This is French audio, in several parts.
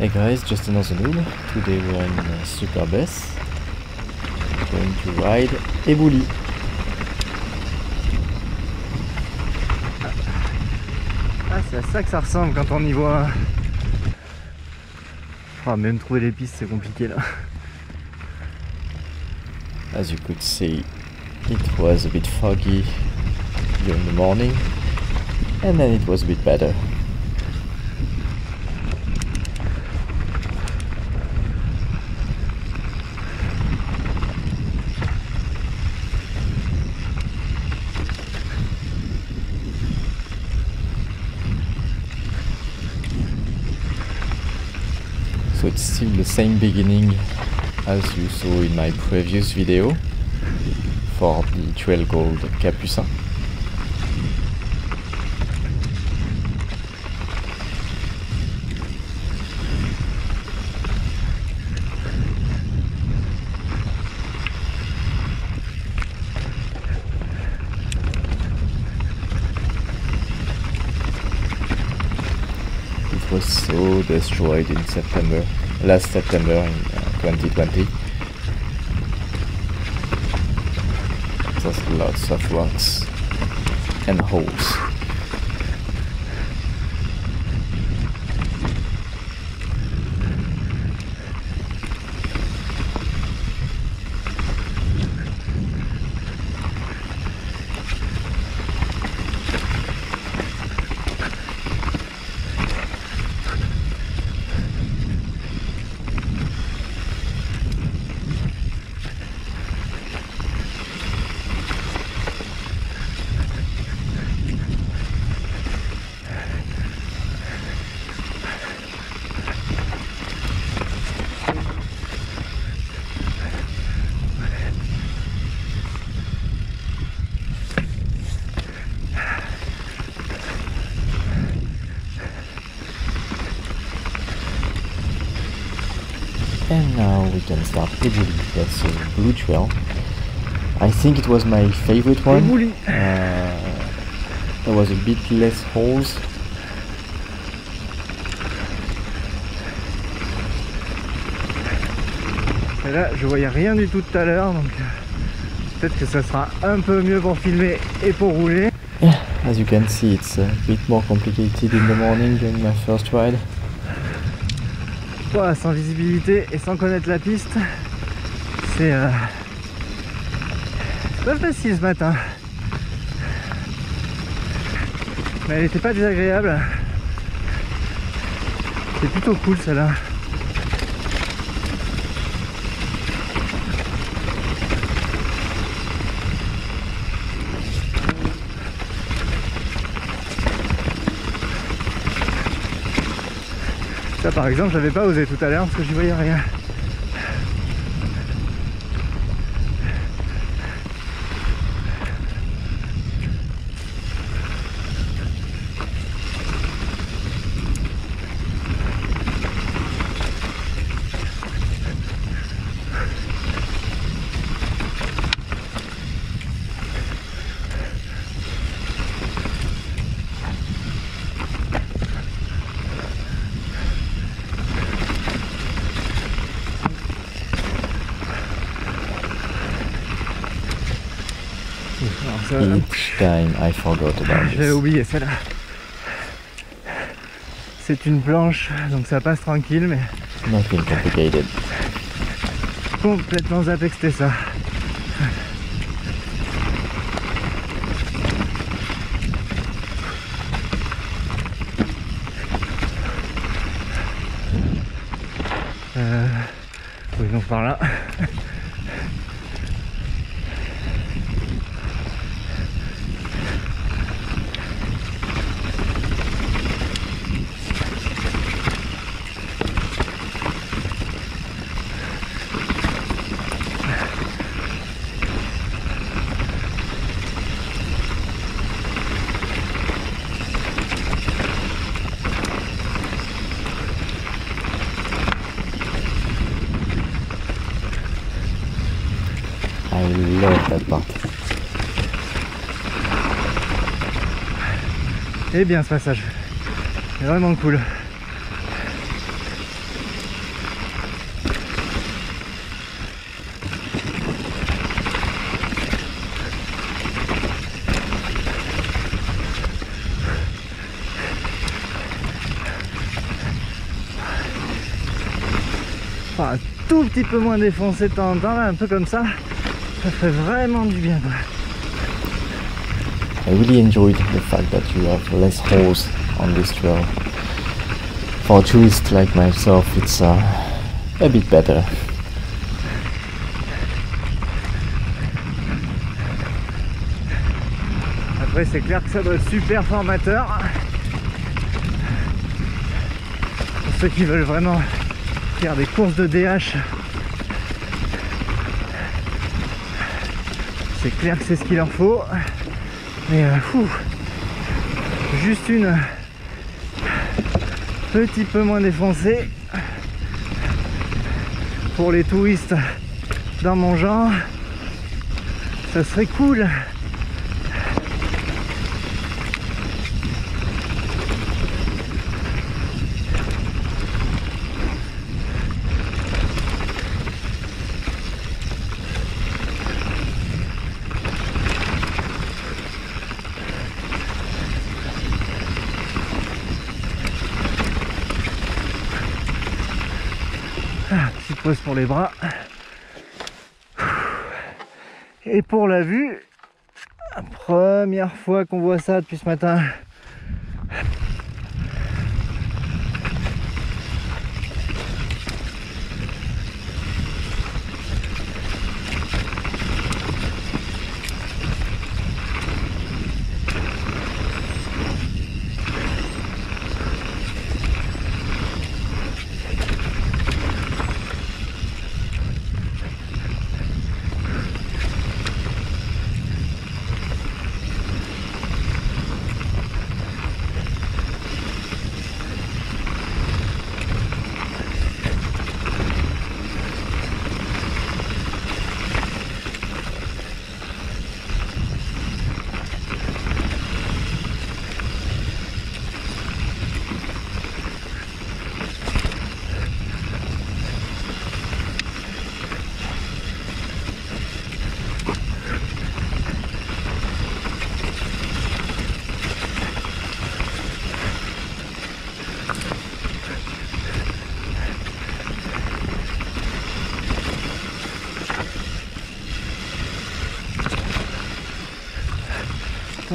Hey guys, just another noob. Today we're in Super Bess. We're going to ride Eboulis. Ah, c'est à ça que ça ressemble quand on y voit. Ah, même trouver les pistes, c'est compliqué là. As you could see, it was a bit foggy during the morning, and then it was a bit better. So it's still the same beginning as you saw in my previous video for the trail called Capucin. Was so destroyed in September, last September in 2020. There's lots of rocks and holes. And now we can start Eboulis. That's a blue trail. I think it was my favorite one. There was a bit less holes. Et là, je voyais rien du tout tout à l'heure, donc peut-être que ça sera un peu mieux pour filmer et pour rouler. Yeah, as you can see, it's a bit more complicated in the morning than my first ride. Wow, sans visibilité et sans connaître la piste, c'est pas facile ce matin, mais elle n'était pas désagréable, c'est plutôt cool celle-là. Ça par exemple, j'avais pas osé tout à l'heure parce que j'y voyais rien. Each time I forgot about this. J'avais oublié celle-là. C'est une planche, donc ça passe tranquille, mais... Nothing complicated. Complètement zappé que c'était ça. Oui, donc par là. I love that part. Eh bien, ce passage est vraiment cool. enfin, un tout petit peu moins défoncé de temps en temps, là, un peu comme ça, ça fait vraiment du bien. I really enjoyed the fact that you have less holes on this trail. For a tourist like myself, it's a bit better. Après, c'est clair que ça doit être super formateur pour ceux qui veulent vraiment faire des courses de DH. C'est clair que c'est ce qu'il leur faut. Mais fou, juste une petit peu moins défoncée pour les touristes dans mon genre, ça serait cool. Petite pause pour les bras et pour la vue. Première fois qu'on voit ça depuis ce matin.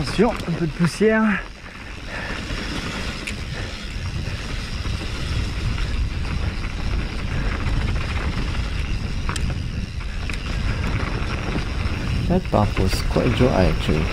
Attention, un peu de poussière. That path was quite dry actually.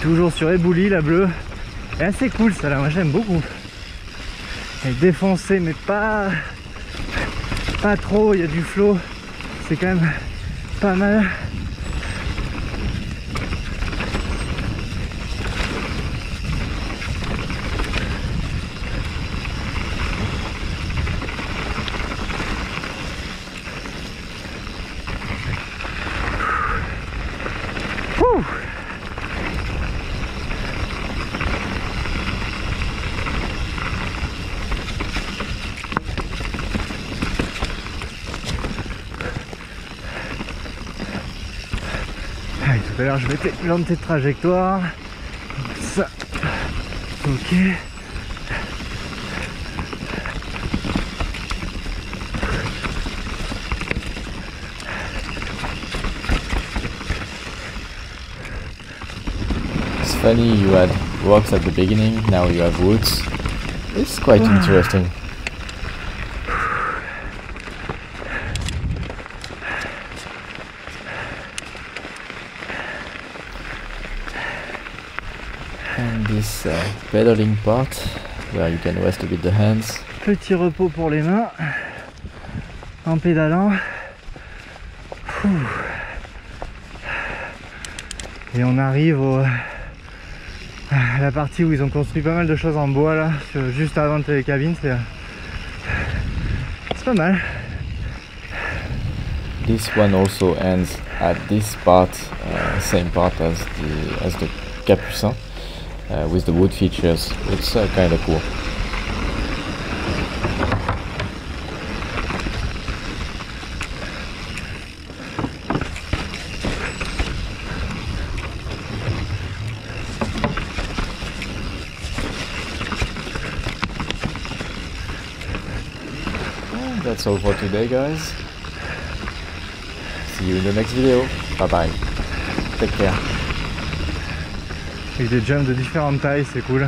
Toujours sur Eboulis, la bleue est assez cool, ça là, moi j'aime beaucoup. Elle est défoncée mais pas trop, il y a du flow, c'est quand même pas mal. D'ailleurs je vais planter de trajectoire. Comme ça. Ok. It's funny, you had rocks at the beginning, now you have woods. It's quite interesting. And this pedaling part where you can rest a bit the hands. Petit repos pour les mains en pédalant. Et on arrive au la partie où ils ont construit pas mal de choses en bois là, juste avant les cabines, c'est pas mal. This one also ends at this part, same part as the Capucin, with the wood features. It's kind of cool. That's all for today, guys. See you in the next video. Bye bye. Take care. Avec des jumps de différentes tailles, c'est cool.